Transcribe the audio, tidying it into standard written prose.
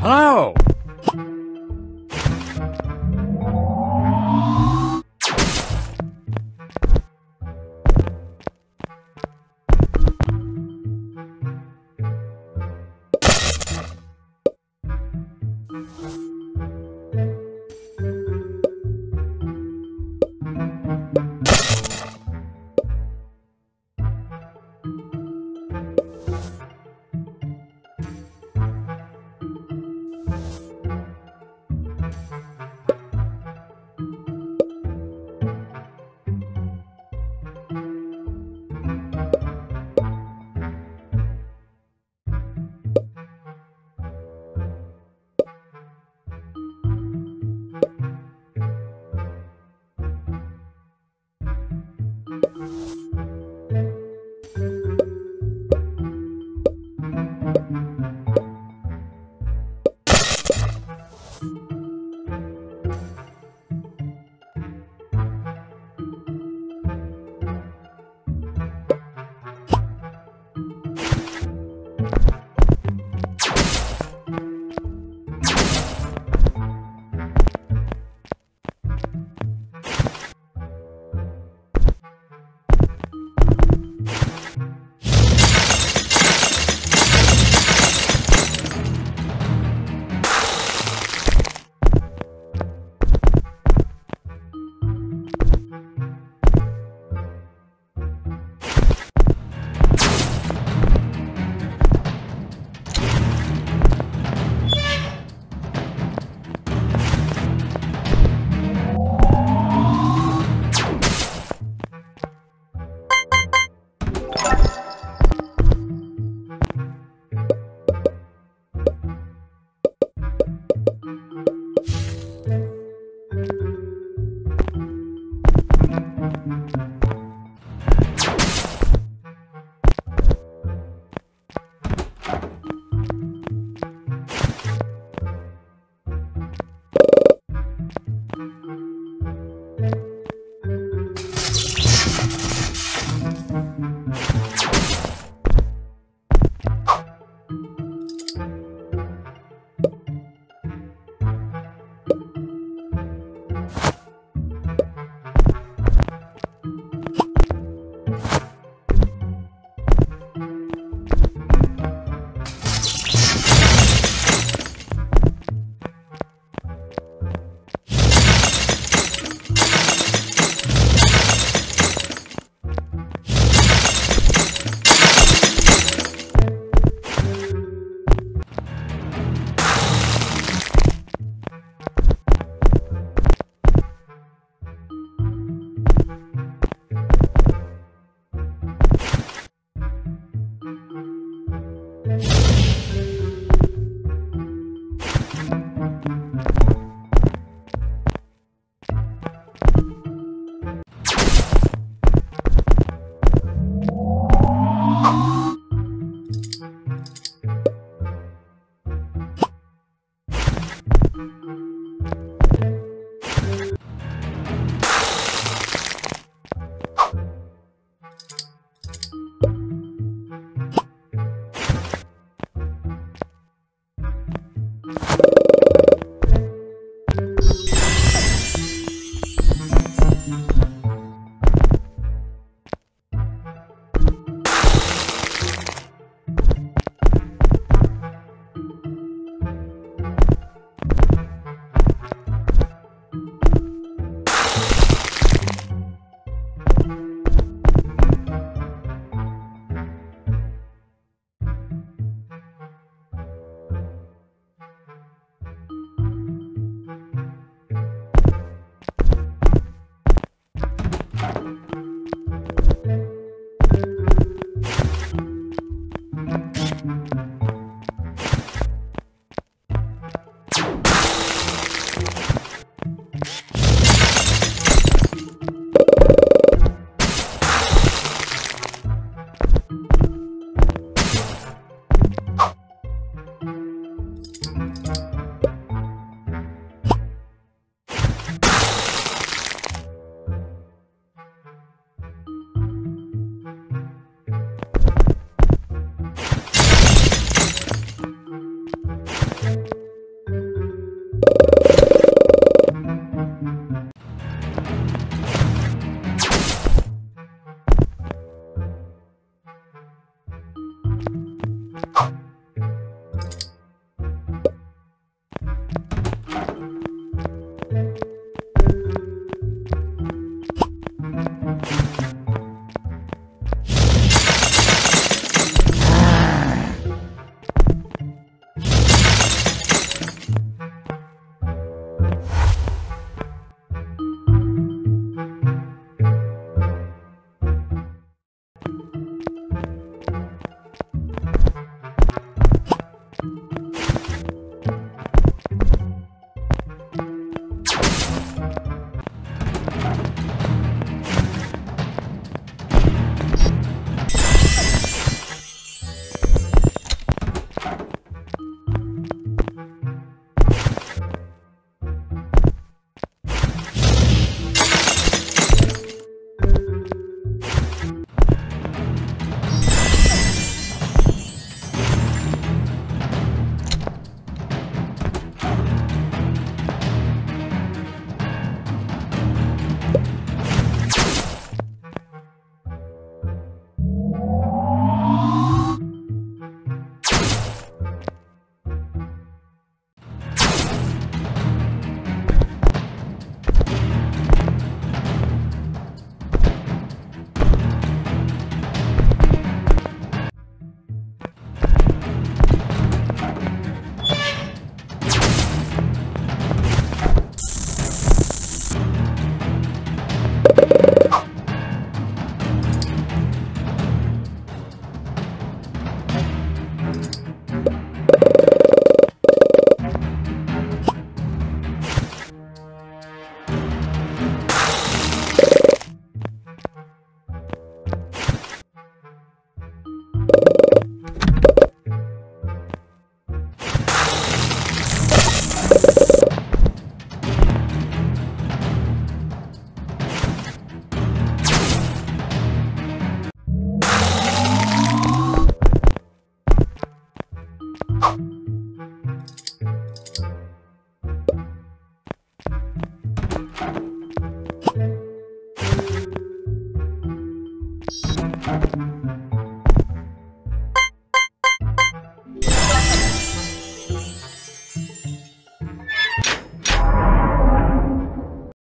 Hello!